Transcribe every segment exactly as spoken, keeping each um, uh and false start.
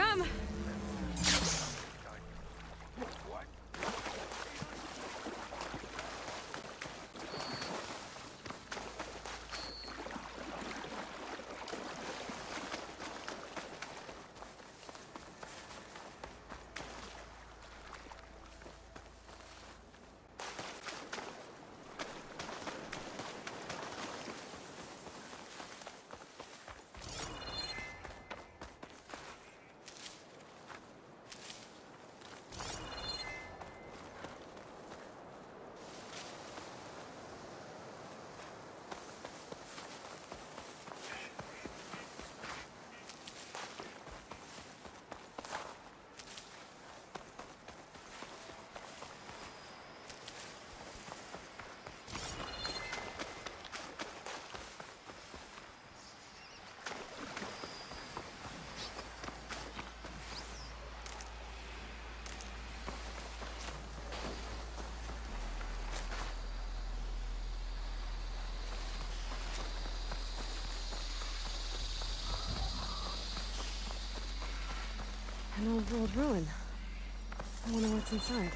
come. An old world ruin. I wonder what's inside.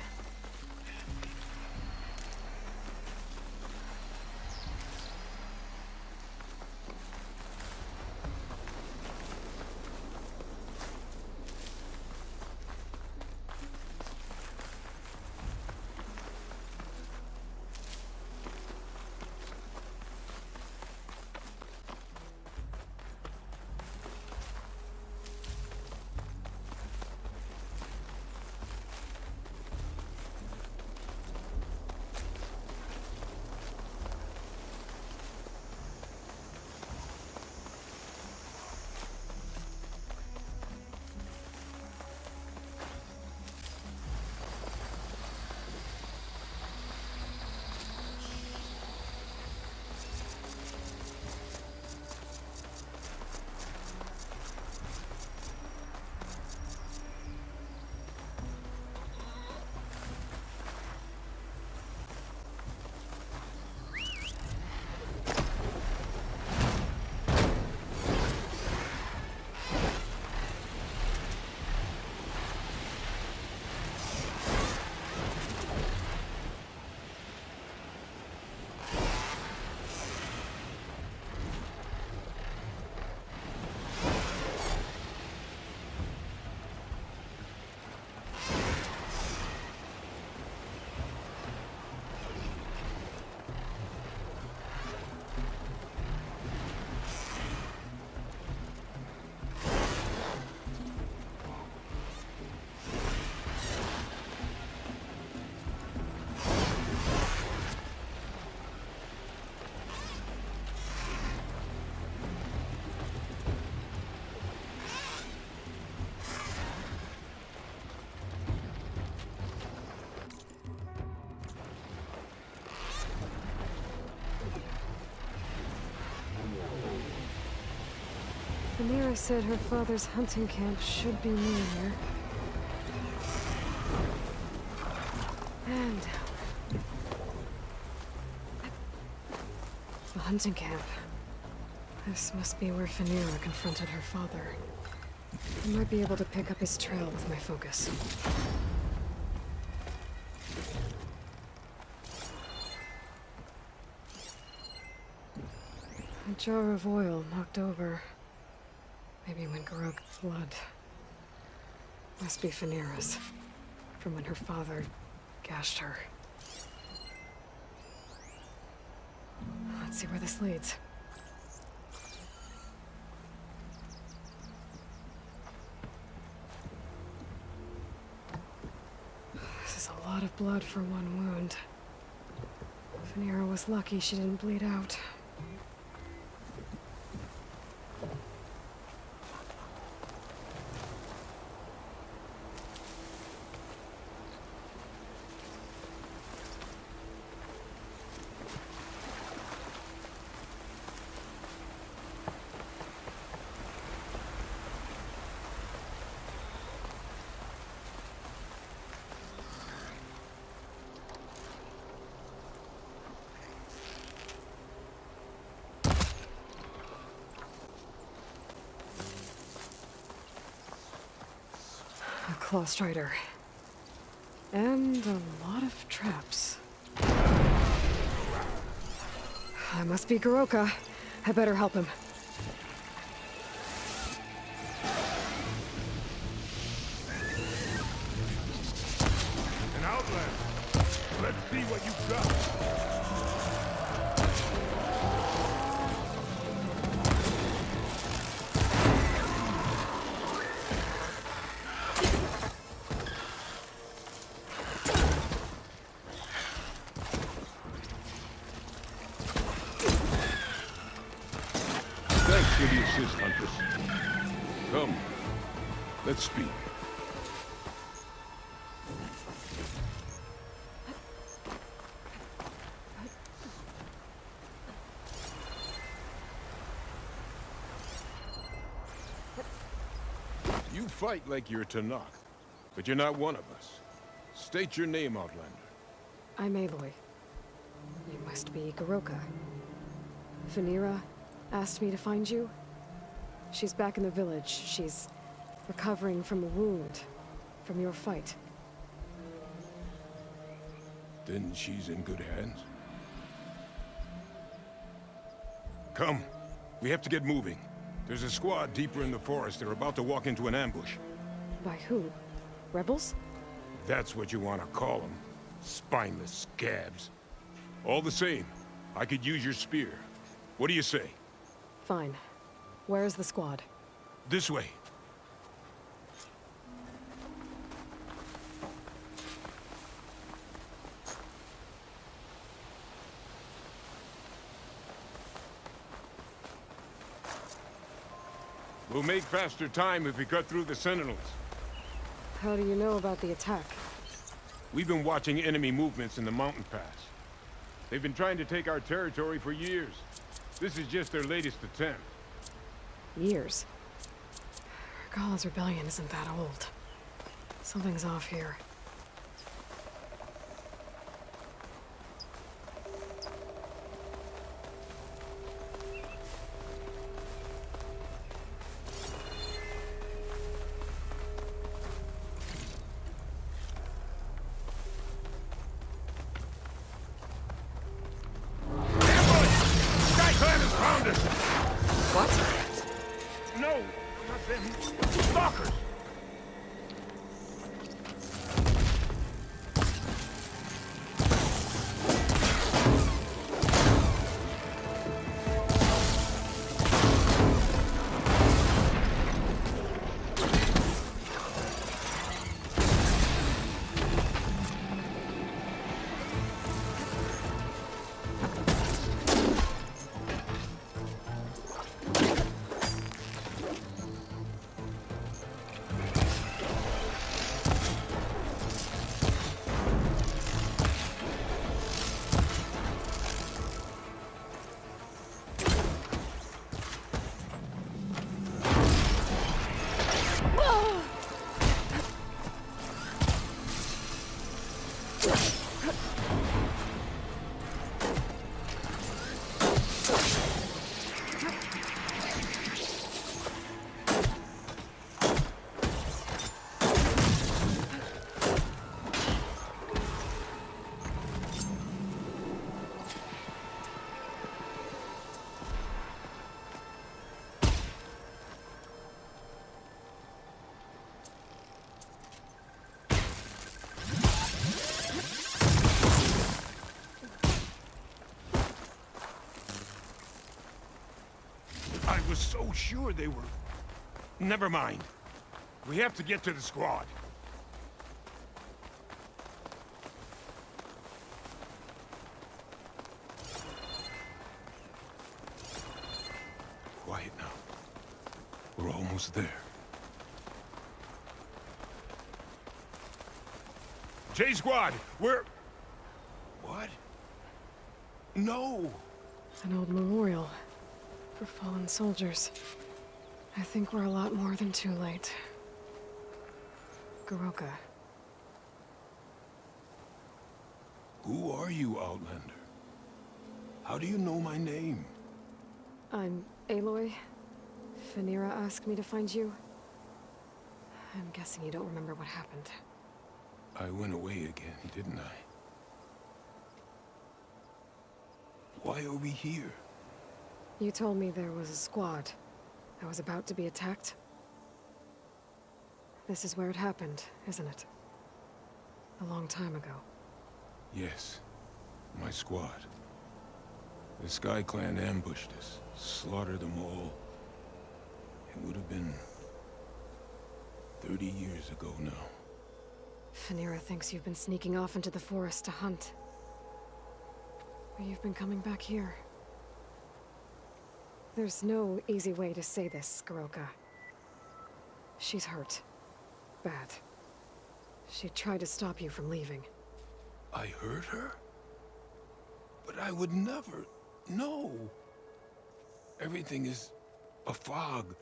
Fenira said her father's hunting camp should be near here. And... the hunting camp. This must be where Fenira confronted her father. I might be able to pick up his trail with my focus. A jar of oil knocked over. Maybe when Garoka blood. Must be Fenira's. From when her father gashed her. Let's see where this leads. This is a lot of blood for one wound. Fenira was lucky she didn't bleed out. Claw Strider. And a lot of traps. I must be Garoka. I better help him. An outlet. Let's see what you've got. Come, let's speak. You fight like you're Tenakth, but you're not one of us. State your name, Outlander. I'm Aloy. You must be Garoka. Fenira asked me to find you. She's back in the village. She's recovering from a wound from your fight. Then she's in good hands. Come. We have to get moving. There's a squad deeper in the forest. They're about to walk into an ambush. By who? Rebels? That's what you want to call them. Spineless scabs. All the same, I could use your spear. What do you say? Fine. Where is the squad? This way. We'll make faster time if we cut through the sentinels. How do you know about the attack? We've been watching enemy movements in the mountain pass. They've been trying to take our territory for years. This is just their latest attempt. Years. Gaul's rebellion isn't that old. Something's off here. I was so sure they were... Never mind. We have to get to the squad. Quiet now. We're almost there. J Squad, we're... What? No! An old memorial. For fallen soldiers. I think we're a lot more than too late. Garoka. Who are you, Outlander? How do you know my name? I'm Aloy. Fenira asked me to find you. I'm guessing you don't remember what happened. I went away again, didn't I? Why are we here? You told me there was a squad. I was about to be attacked. This is where it happened, isn't it? A long time ago. Yes. My squad. The Sky Clan ambushed us, slaughtered them all. It would have been thirty years ago now. Fenira thinks you've been sneaking off into the forest to hunt. But you've been coming back here. There's no easy way to say this, Garoka. She's hurt. Bad. She tried to stop you from leaving. I hurt her? But I would never. No. Everything is a fog.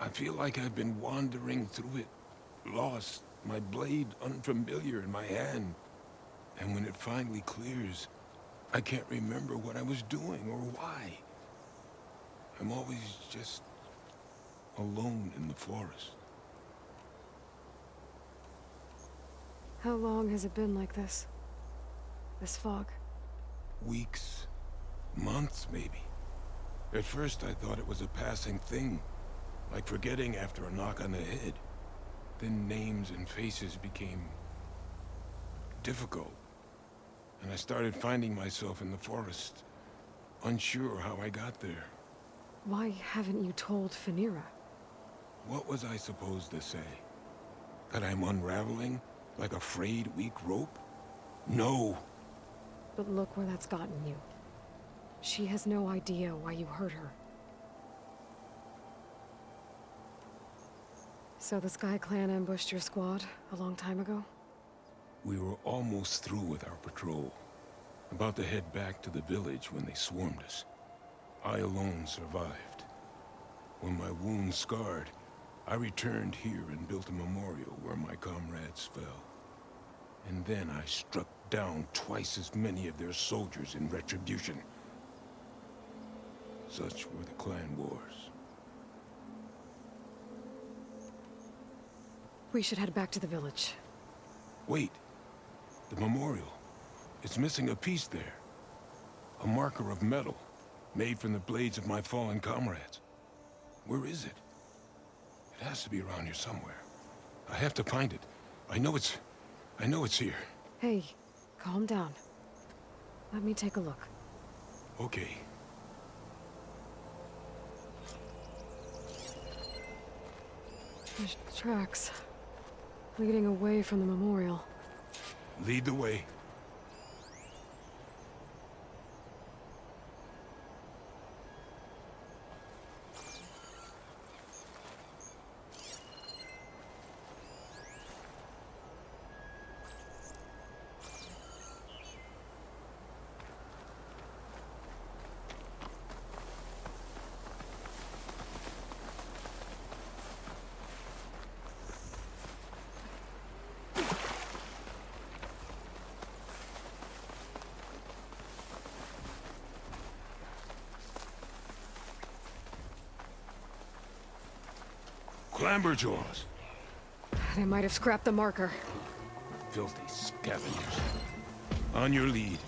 I feel like I've been wandering through it, lost, my blade unfamiliar in my hand. And when it finally clears, I can't remember what I was doing or why. I'm always just alone in the forest. How long has it been like this? This fog? Weeks, months maybe. At first I thought it was a passing thing, like forgetting after a knock on the head. Then names and faces became difficult, and I started finding myself in the forest, unsure how I got there. Why haven't you told Fenira? What was I supposed to say? That I'm unraveling, like a frayed, weak rope? No! But look where that's gotten you. She has no idea why you hurt her. So the Sky Clan ambushed your squad a long time ago? We were almost through with our patrol. About to head back to the village when they swarmed us. I alone survived. When my wound scarred, I returned here and built a memorial where my comrades fell. And then I struck down twice as many of their soldiers in retribution. Such were the clan wars. We should head back to the village. Wait. The memorial. It's missing a piece there. A marker of metal, made from the blades of my fallen comrades. Where is it? It has to be around here somewhere. I have to find it. I know it's... I know it's here. Hey, calm down. Let me take a look. Okay. There's tracks leading away from the memorial. Lead the way. Clamberjaws! They might have scrapped the marker. Filthy scavengers. On your lead.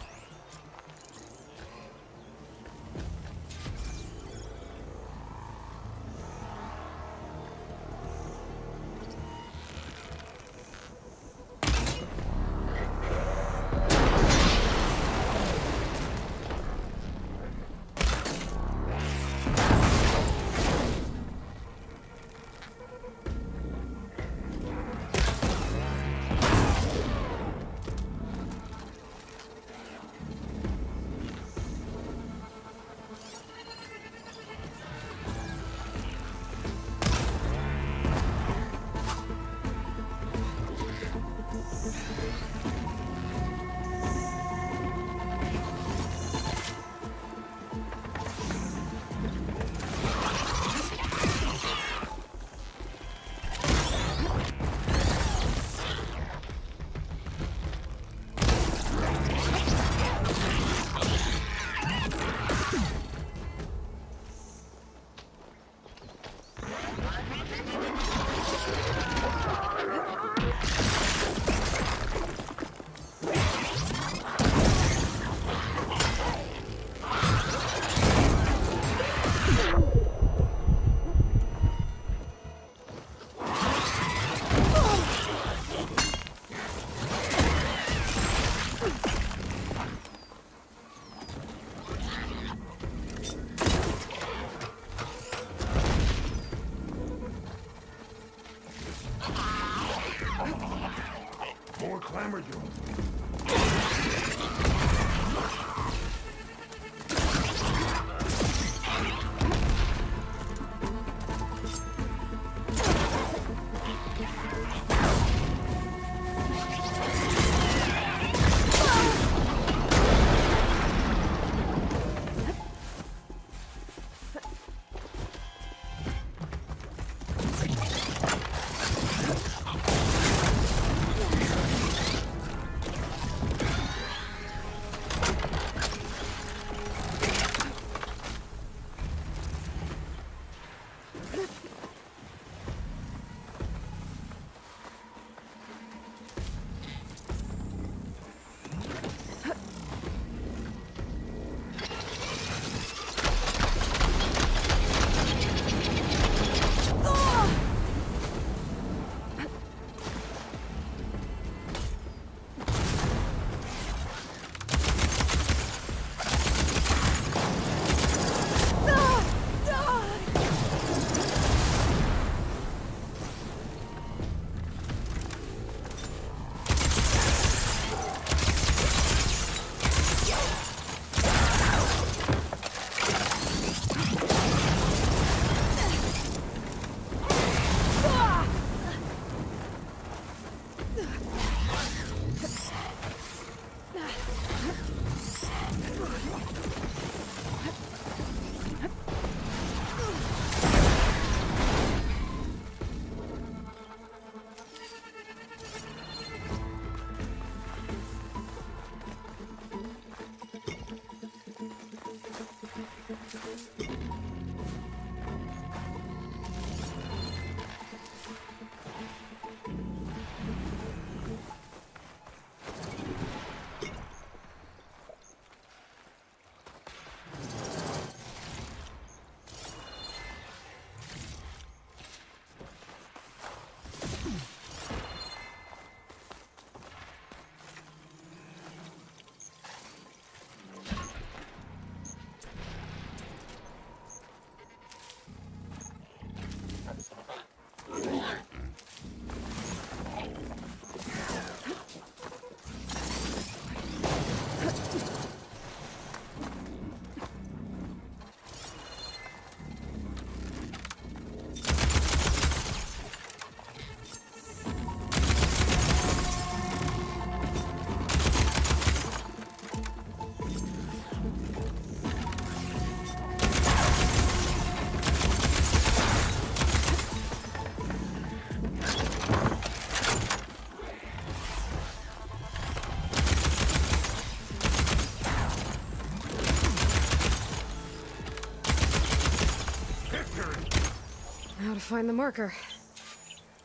Find the marker.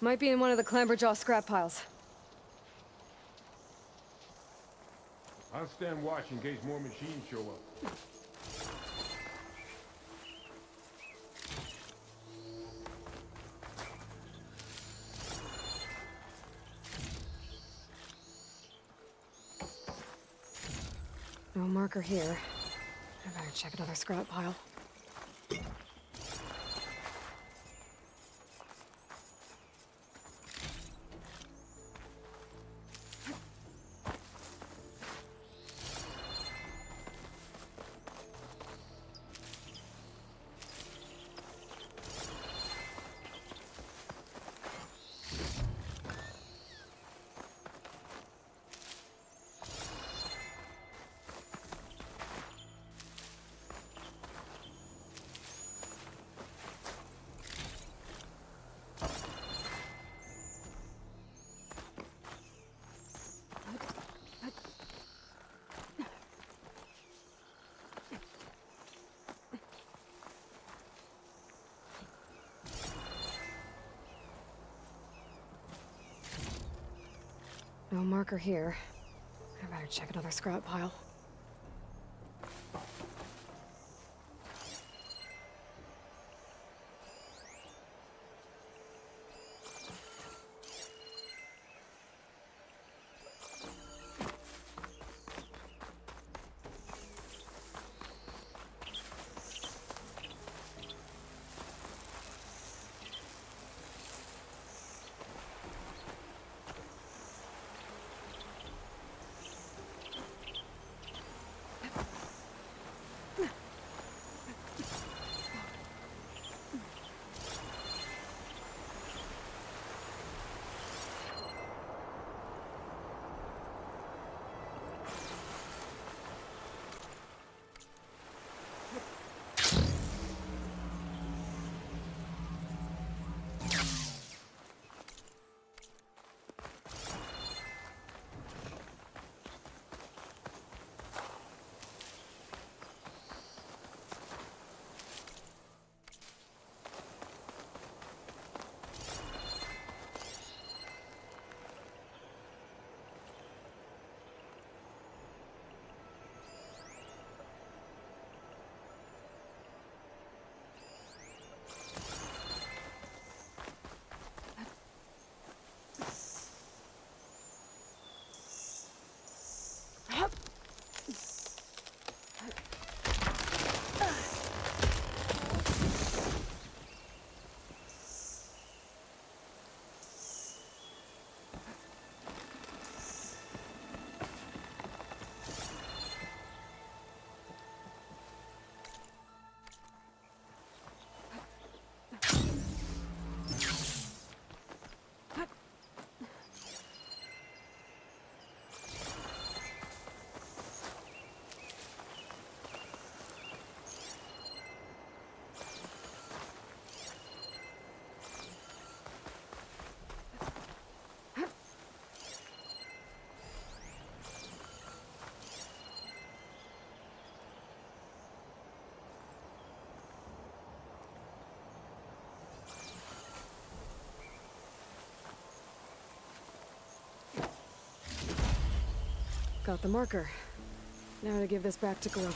Might be in one of the Clamberjaw scrap piles. I'll stand watch in case more machines show up. No marker here. I better check another scrap pile. No marker here. I better check another scrap pile. Got the marker. Now to give this back to Garoka.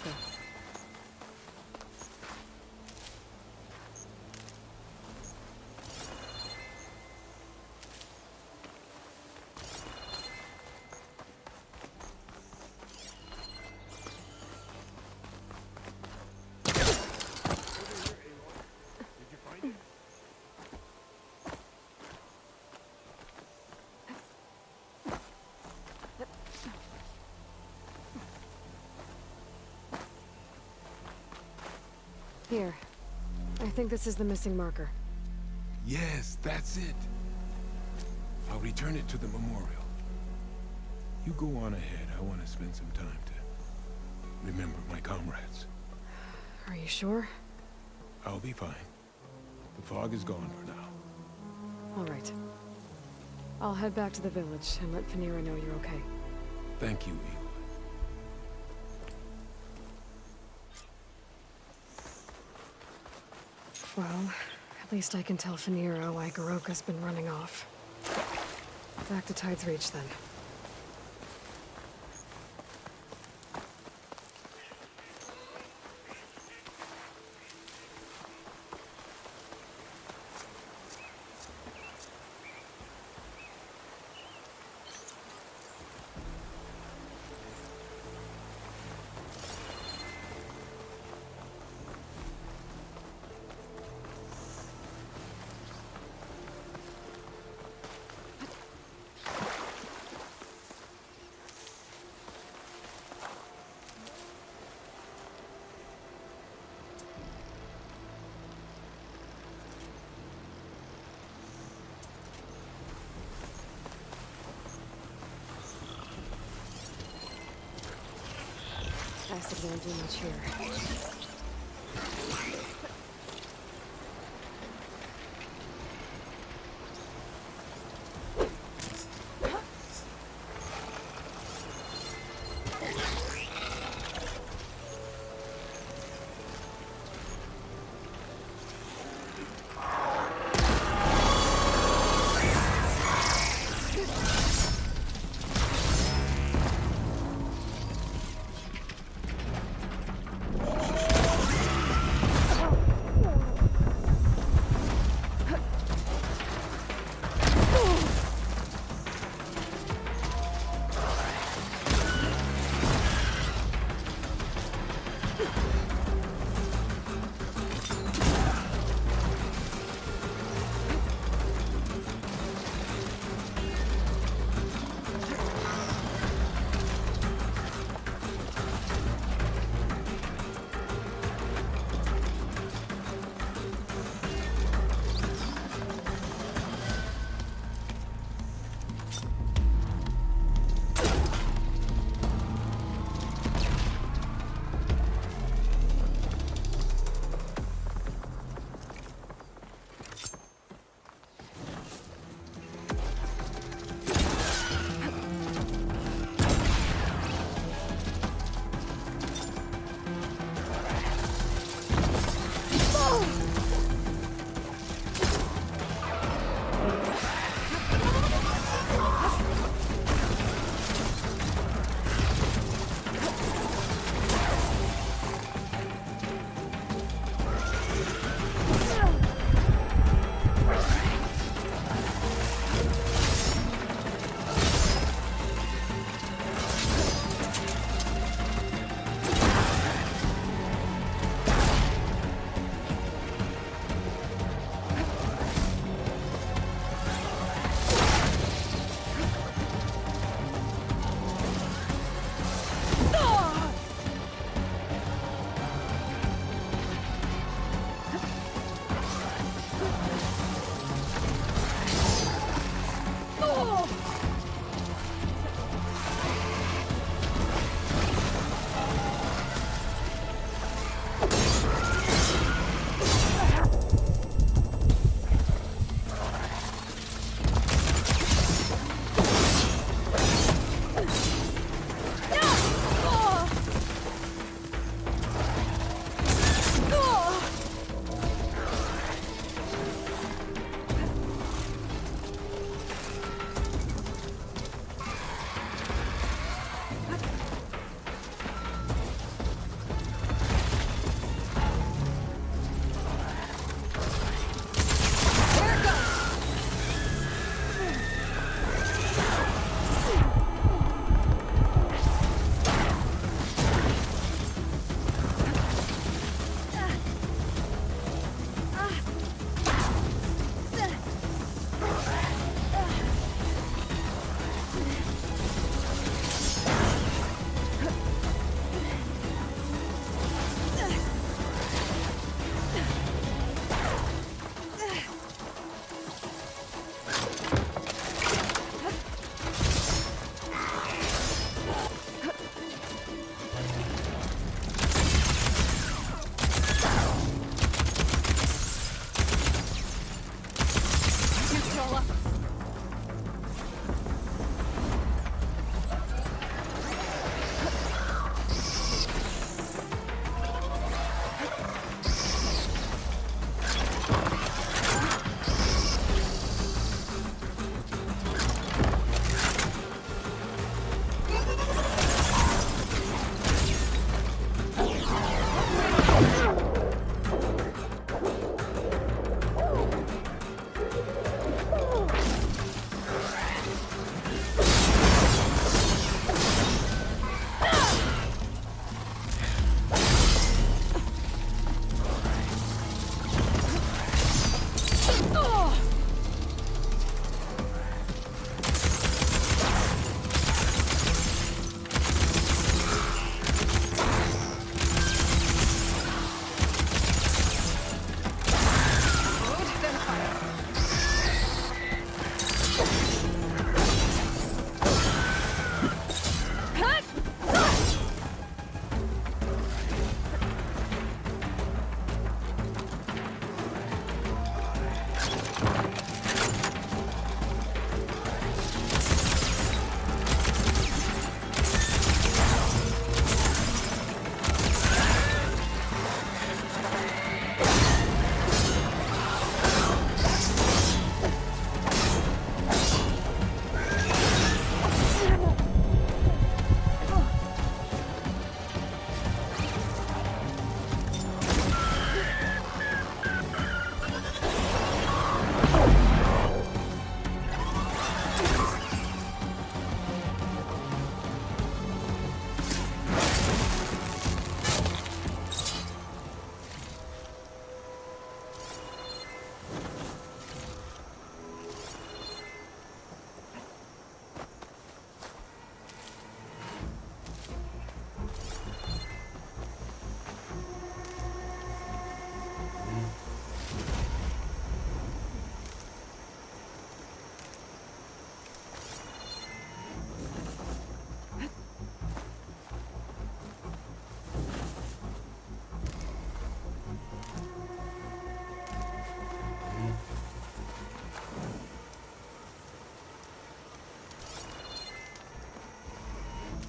Here. I think this is the missing marker. Yes, that's it. I'll return it to the memorial. You go on ahead. I want to spend some time to remember my comrades. Are you sure? I'll be fine. The fog is gone for now. All right. I'll head back to the village and let Fenira know you're okay. Thank you, Eve. Well, at least I can tell Fenira why Garoka's been running off. Back to Tide's Reach, then. I guess it won't do much here.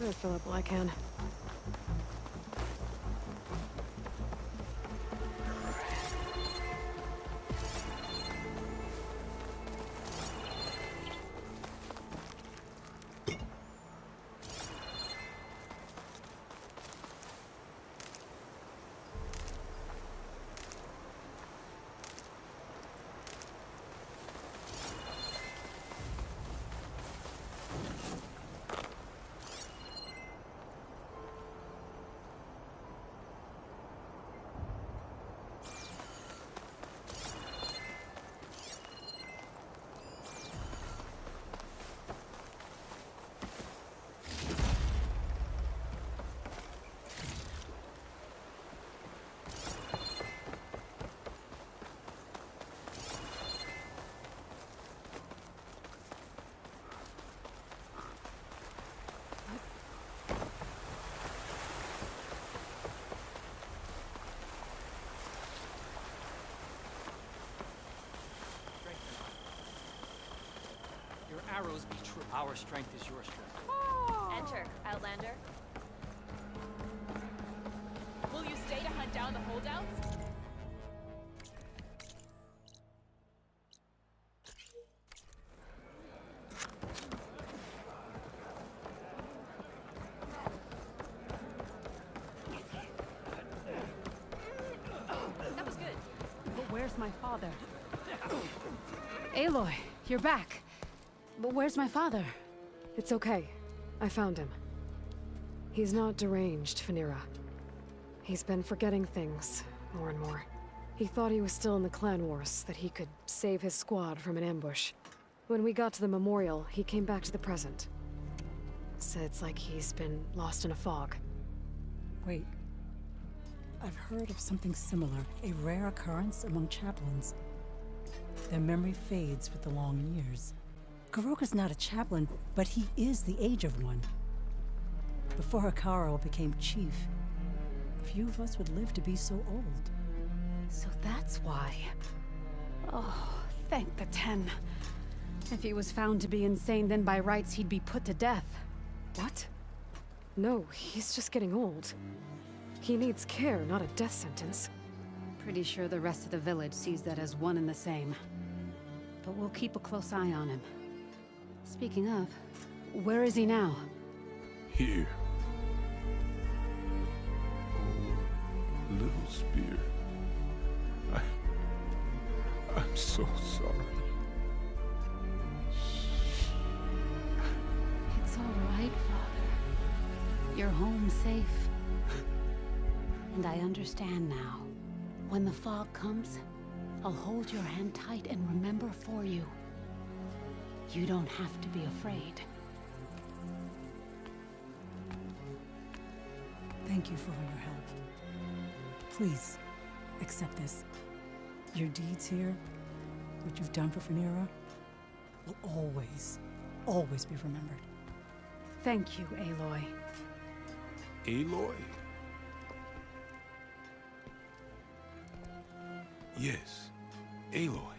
gonna fill up while I can. Arrows be true. Our strength is your strength. Oh. Enter, Outlander. Will you stay to hunt down the holdouts? That was good. But where's my father? Aloy, you're back. But where's my father? It's okay. I found him. He's not deranged, Fenira. He's been forgetting things, more and more. He thought he was still in the clan wars, that he could save his squad from an ambush. When we got to the memorial, he came back to the present. So it's like he's been lost in a fog. Wait. I've heard of something similar, a rare occurrence among chaplains. Their memory fades with the long years. Garoka's not a chaplain, but he is the age of one. Before Akaro became chief, few of us would live to be so old. So that's why. Oh, thank the Ten. If he was found to be insane, then by rights he'd be put to death. What? No, he's just getting old. He needs care, not a death sentence. Pretty sure the rest of the village sees that as one and the same. But we'll keep a close eye on him. Speaking of, where is he now? Here. Oh, little spear. I... I'm so sorry. It's all right, Father. You're home safe. And I understand now. When the fog comes, I'll hold your hand tight and remember for you. You don't have to be afraid. Thank you for all your help. Please, accept this. Your deeds here, what you've done for Fenira, will always, always be remembered. Thank you, Aloy. Aloy? Yes, Aloy.